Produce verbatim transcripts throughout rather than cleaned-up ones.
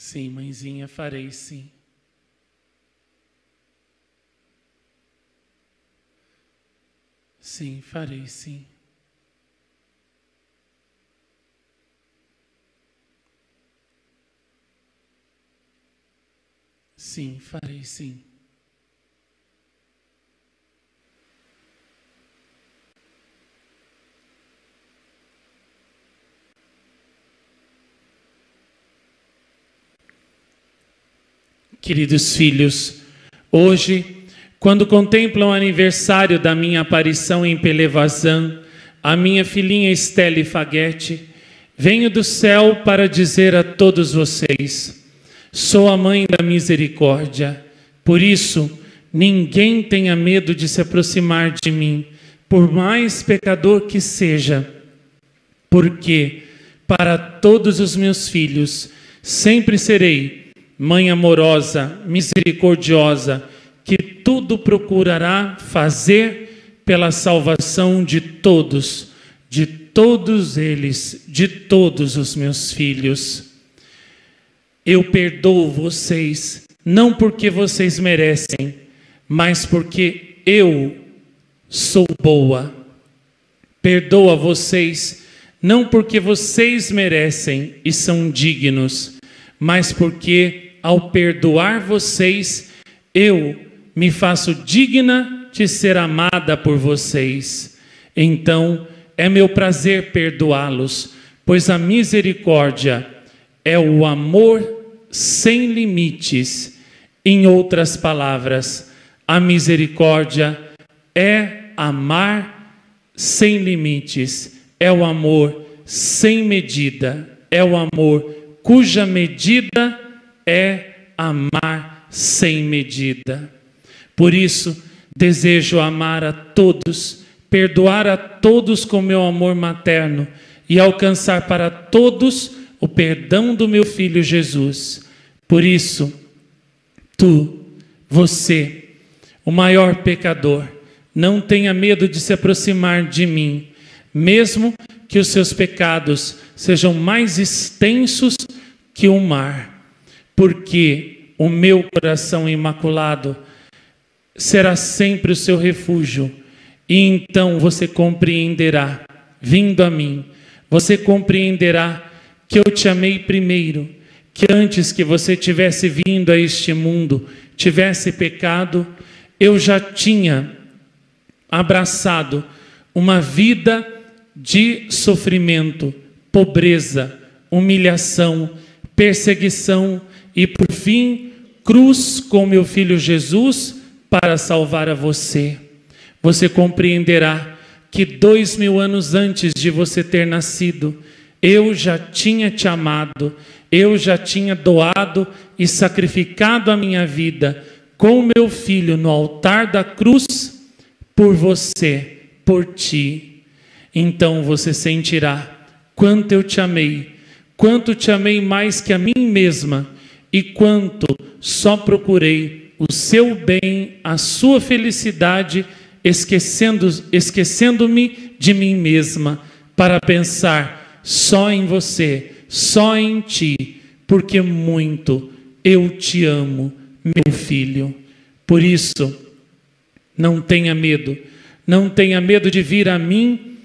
Sim, mãezinha, farei sim. Sim, farei sim. Sim, farei sim. Queridos filhos, hoje, quando contemplam o aniversário da minha aparição em Pellevoisin, a minha filhinha Estelle Faguette, venho do céu para dizer a todos vocês, sou a mãe da misericórdia, por isso, ninguém tenha medo de se aproximar de mim, por mais pecador que seja, porque, para todos os meus filhos, sempre serei mãe amorosa, misericordiosa, que tudo procurará fazer pela salvação de todos, de todos eles, de todos os meus filhos. Eu perdoo vocês, não porque vocês merecem, mas porque eu sou boa. Perdoa vocês, não porque vocês merecem e são dignos, mas porque ao perdoar vocês, eu me faço digna de ser amada por vocês. Então é meu prazer perdoá-los, pois a misericórdia é o amor sem limites. Em outras palavras, a misericórdia é amar sem limites, é o amor sem medida, é o amor cuja medida é amar sem medida. Por isso, desejo amar a todos, perdoar a todos com meu amor materno e alcançar para todos o perdão do meu Filho Jesus. Por isso, tu, você, o maior pecador, não tenha medo de se aproximar de mim, mesmo que os seus pecados sejam mais extensos que o mar, porque o meu coração imaculado será sempre o seu refúgio, e então você compreenderá, vindo a mim, você compreenderá que eu te amei primeiro, que antes que você tivesse vindo a este mundo, tivesse pecado, eu já tinha abraçado uma vida de sofrimento, pobreza, humilhação, perseguição e, por fim, cruz com meu Filho Jesus para salvar a você. Você compreenderá que dois mil anos antes de você ter nascido, eu já tinha te amado, eu já tinha doado e sacrificado a minha vida com meu Filho no altar da cruz por você, por ti. Então você sentirá quanto eu te amei, quanto te amei mais que a mim mesma e quanto só procurei o seu bem, a sua felicidade, esquecendo, esquecendo-me de mim mesma para pensar só em você, só em ti, porque muito eu te amo, meu Filho. Por isso, não tenha medo, não tenha medo de vir a mim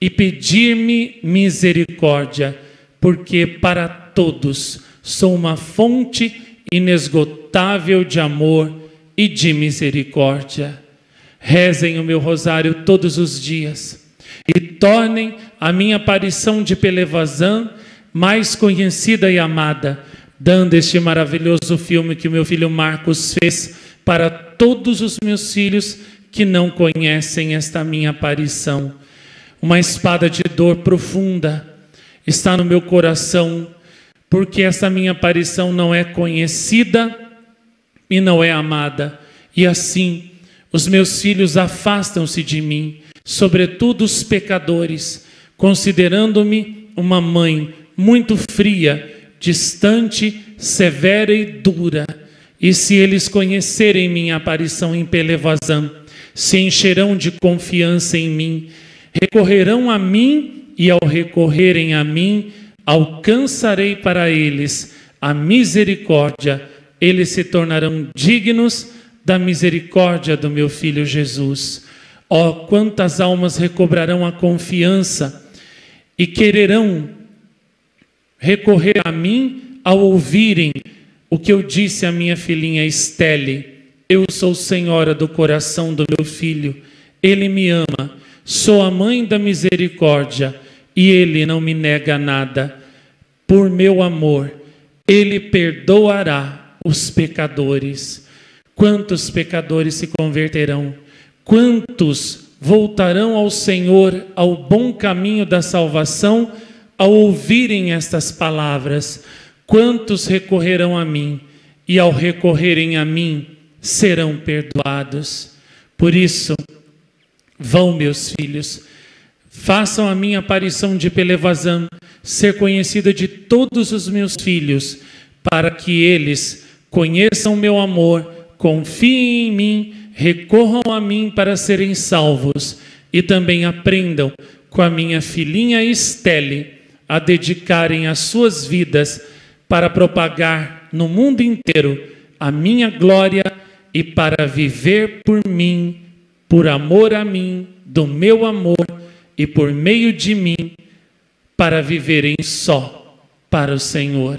e pedir-me misericórdia, porque para todos sou uma fonte inesgotável de amor e de misericórdia. Rezem o meu rosário todos os dias e tornem a minha aparição de Pellevoisin mais conhecida e amada, dando este maravilhoso filme que o meu filho Marcos fez para todos os meus filhos que não conhecem esta minha aparição. Uma espada de dor profunda está no meu coração, porque esta minha aparição não é conhecida e não é amada, e assim os meus filhos afastam-se de mim, sobretudo os pecadores, considerando-me uma mãe muito fria, distante, severa e dura. E se eles conhecerem minha aparição em Pellevoisin, se encherão de confiança em mim, recorrerão a mim, e ao recorrerem a mim, alcançarei para eles a misericórdia. Eles se tornarão dignos da misericórdia do meu Filho Jesus. Ó, oh, quantas almas recobrarão a confiança e quererão recorrer a mim ao ouvirem o que eu disse à minha filhinha Estelle. Eu sou senhora do coração do meu filho, ele me ama, sou a mãe da misericórdia e ele não me nega nada. Por meu amor, ele perdoará os pecadores. Quantos pecadores se converterão? Quantos voltarão ao Senhor, ao bom caminho da salvação, ao ouvirem estas palavras? Quantos recorrerão a mim, e ao recorrerem a mim, serão perdoados? Por isso, vão, meus filhos, façam a minha aparição de Pellevoisin ser conhecida de todos os meus filhos, para que eles conheçam meu amor, confiem em mim, recorram a mim para serem salvos e também aprendam com a minha filhinha Estelle a dedicarem as suas vidas para propagar no mundo inteiro a minha glória e para viver por mim, por amor a mim, do meu amor e por meio de mim, para viverem só para o Senhor.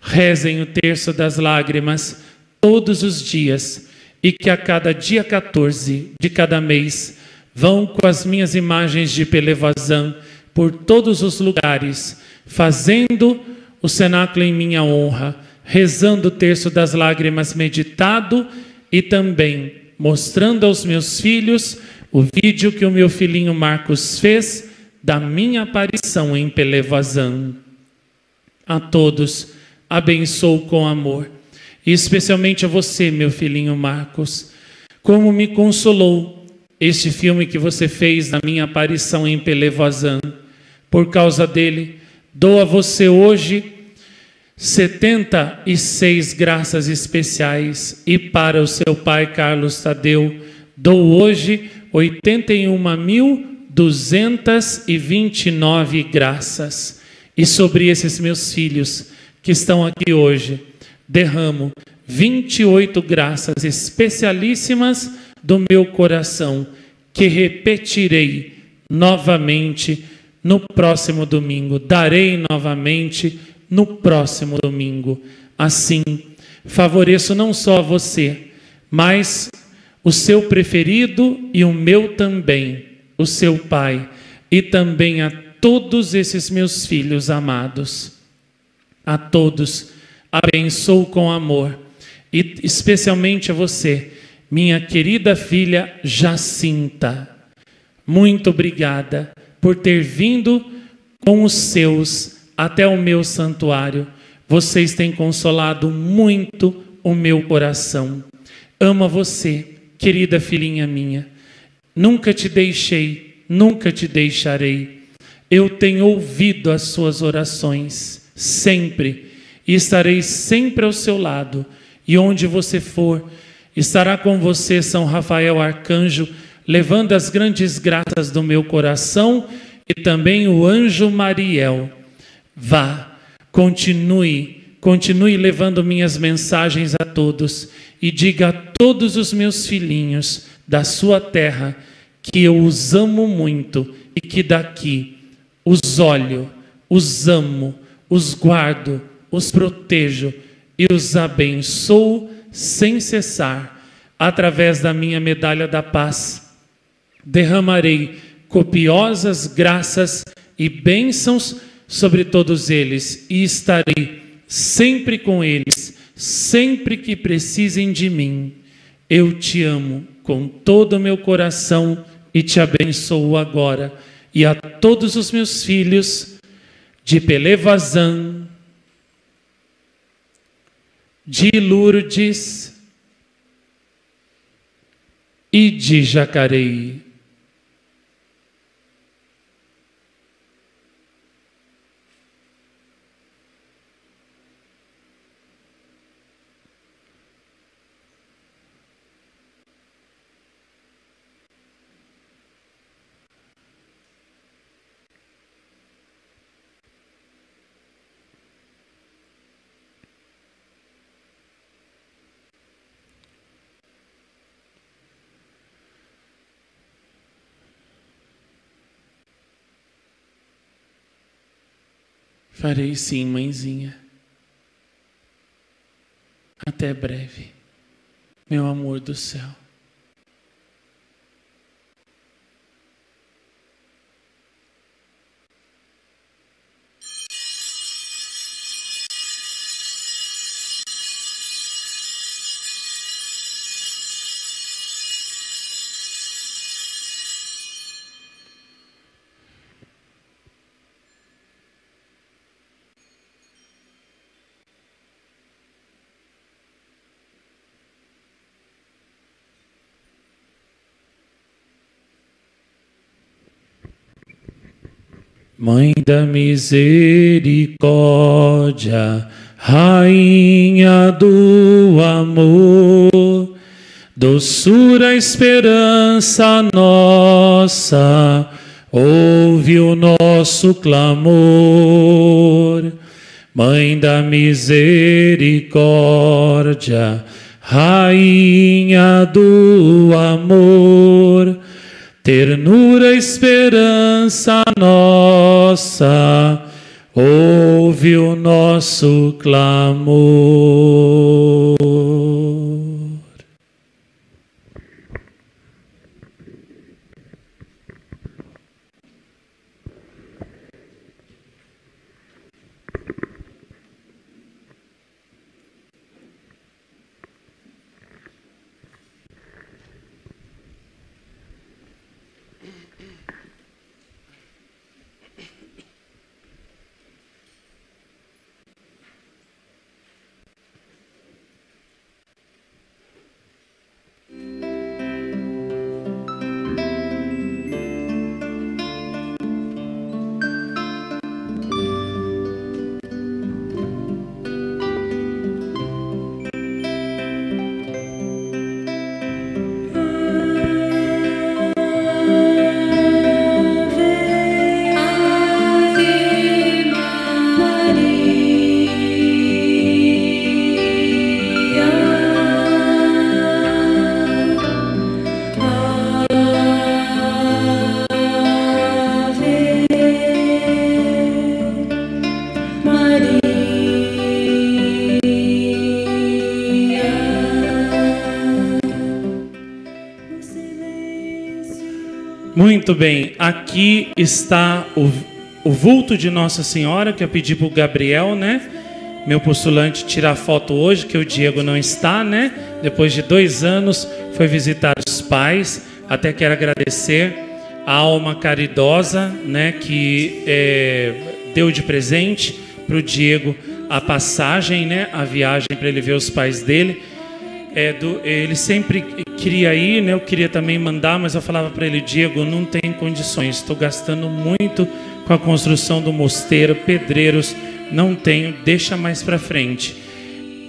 Rezem o terço das lágrimas todos os dias, e que a cada dia quatorze de cada mês Vão com as minhas imagens de Pellevoisin por todos os lugares, fazendo o cenáculo em minha honra, rezando o terço das lágrimas meditado e também mostrando aos meus filhos o vídeo que o meu filhinho Marcos fez da minha aparição em Pellevoisin. A todos abençoo com amor, e especialmente a você, meu filhinho Marcos. Como me consolou este filme que você fez da minha aparição em Pellevoisin. Por causa dele, dou a você hoje setenta e seis graças especiais, e para o seu pai Carlos Tadeu, dou hoje oitenta e um mil duzentas e vinte e nove graças. E sobre esses meus filhos que estão aqui hoje, derramo vinte e oito graças especialíssimas do meu coração, que repetirei novamente no próximo domingo. Darei novamente no próximo domingo. Assim, favoreço não só você, mas o seu preferido e o meu também, o seu pai, e também a todos esses meus filhos amados. A todos abençoo com amor, e especialmente a você, minha querida filha Jacinta. Muito obrigada por ter vindo com os seus até o meu santuário. Vocês têm consolado muito o meu coração. Amo você, querida filhinha minha. Nunca te deixei, nunca te deixarei. Eu tenho ouvido as suas orações, sempre, e estarei sempre ao seu lado. E onde você for, estará com você São Rafael Arcanjo, levando as grandes graças do meu coração, e também o anjo Mariel. Vá, continue, continue levando minhas mensagens a todos, e diga a todos os meus filhinhos da sua terra que eu os amo muito, e que daqui os olho, os amo, os guardo, os protejo e os abençoo sem cessar. Através da minha medalha da paz, derramarei copiosas graças e bênçãos sobre todos eles, e estarei sempre com eles, sempre que precisem de mim. Eu te amo com todo o meu coração e te abençoo agora, e a todos os meus filhos de Pellevoisin, de Lourdes e de Jacareí. Farei sim, mãezinha. Até breve, meu amor do céu. Mãe da misericórdia, rainha do amor, doçura, esperança nossa, ouve o nosso clamor. Mãe da misericórdia, rainha do amor, ternura, esperança nossa, ouve o nosso clamor. Muito bem, aqui está o, o vulto de Nossa Senhora, que eu pedi para o Gabriel, né? Meu postulante tirar foto hoje, que o Diego não está, né? Depois de dois anos, foi visitar os pais. Até quero agradecer a alma caridosa, né? Que é, deu de presente para o Diego a passagem, né? A viagem para ele ver os pais dele. É do, ele sempre queria ir, né? Eu queria também mandar, mas eu falava para ele: Diego, não tem condições, estou gastando muito com a construção do mosteiro, pedreiros, não tenho, deixa mais para frente,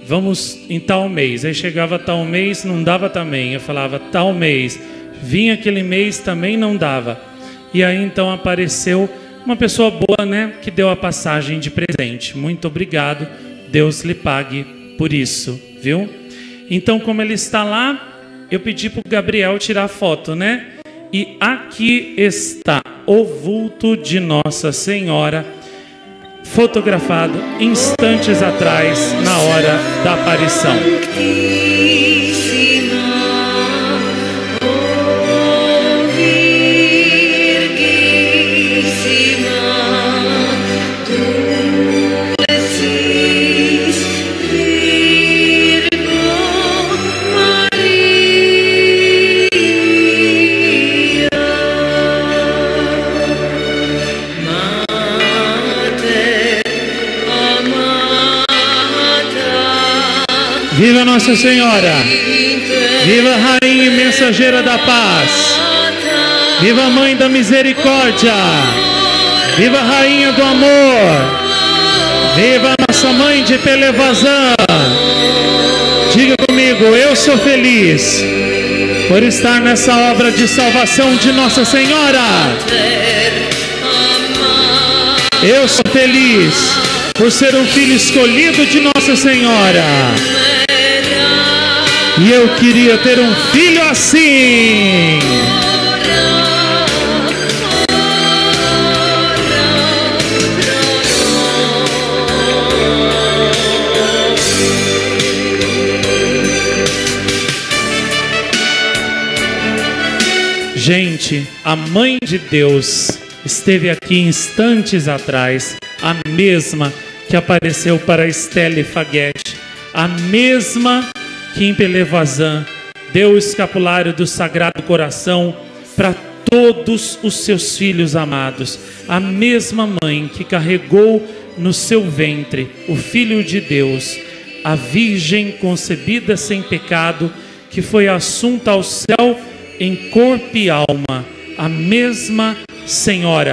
vamos em tal mês. Aí chegava tal mês, não dava também, eu falava tal mês, vinha aquele mês, também não dava. E aí então apareceu uma pessoa boa, né? Que deu a passagem de presente. Muito obrigado, Deus lhe pague por isso, viu? Então, como ele está lá, eu pedi para o Gabriel tirar a foto, né? E aqui está o vulto de Nossa Senhora, fotografado instantes atrás, na hora da aparição. Viva Nossa Senhora! Viva a Rainha e Mensageira da Paz! Viva a Mãe da Misericórdia! Viva a Rainha do Amor! Viva a Nossa Mãe de Pellevoisin! Diga comigo, eu sou feliz por estar nessa obra de salvação de Nossa Senhora! Eu sou feliz por ser um filho escolhido de Nossa Senhora! E eu queria ter um filho assim. Gente, a Mãe de Deus esteve aqui instantes atrás, a mesma que apareceu para Estelle Faguette, a mesma que em Pellevoisin deu o escapulário do Sagrado Coração para todos os seus filhos amados. A mesma mãe que carregou no seu ventre o Filho de Deus, a Virgem concebida sem pecado, que foi assunta ao céu em corpo e alma. A mesma Senhora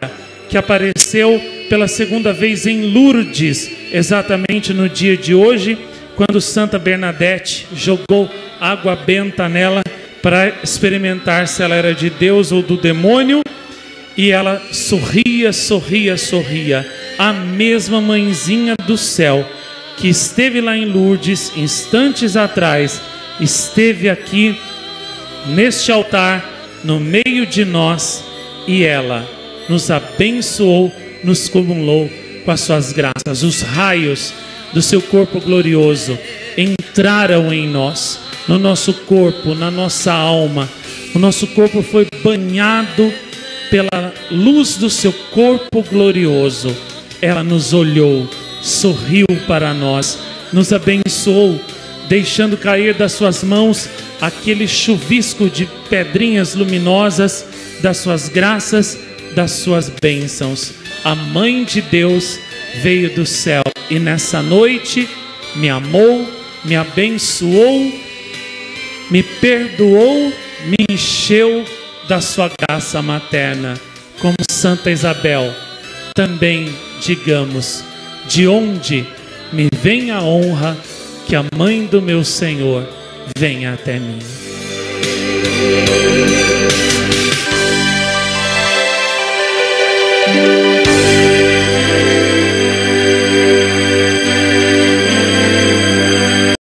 que apareceu pela segunda vez em Lourdes, exatamente no dia de hoje, quando Santa Bernadette jogou água benta nela para experimentar se ela era de Deus ou do demônio, e ela sorria, sorria, sorria. A mesma mãezinha do céu que esteve lá em Lourdes instantes atrás, esteve aqui neste altar, no meio de nós, e ela nos abençoou, nos cumulou com as suas graças. Os raios do seu corpo glorioso entraram em nós, no nosso corpo, na nossa alma. O nosso corpo foi banhado pela luz do seu corpo glorioso. Ela nos olhou, sorriu para nós, nos abençoou, deixando cair das suas mãos aquele chuvisco de pedrinhas luminosas, das suas graças, das suas bênçãos. A Mãe de Deus veio do céu e nessa noite me amou, me abençoou, me perdoou, me encheu da sua graça materna. Como Santa Isabel, também digamos: de onde me vem a honra, que a Mãe do meu Senhor venha até mim.